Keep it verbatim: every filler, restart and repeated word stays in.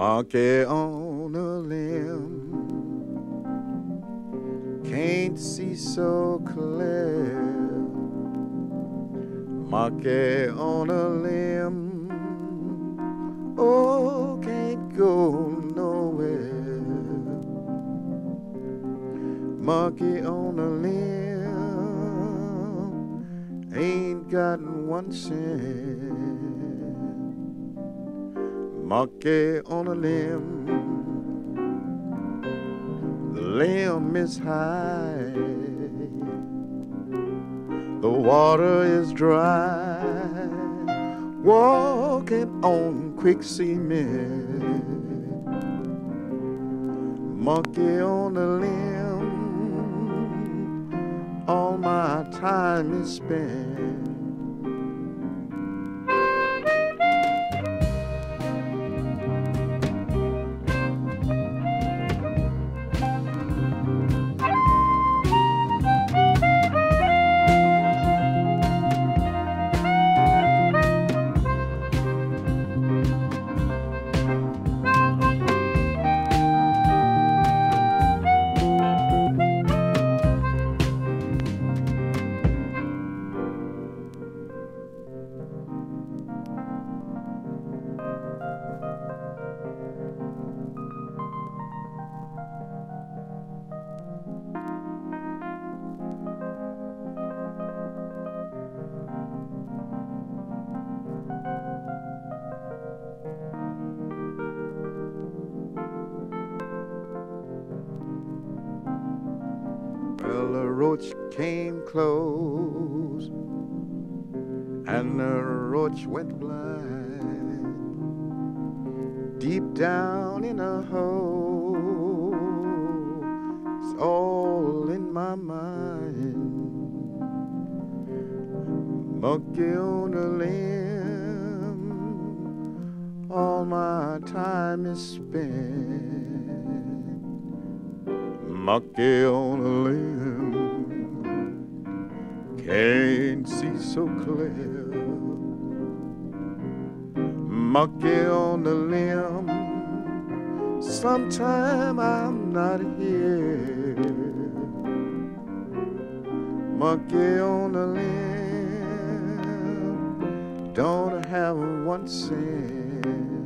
monkey on a limb, can't see so clear. Monkey on a limb, oh, can't go nowhere. Monkey on a limb, ain't got one cent. Monkey on a limb, the limb is high, the water is dry, walking on quick cement. Monkey on a limb, all my time is spent. The roach came close, and the roach went blind. Deep down in a hole, it's all in my mind. Monkey on a limb, all my time is spent. Monkey on a limb, can't see so clear. Monkey on a limb, sometime I'm not here. Monkey on a limb, don't have one cent.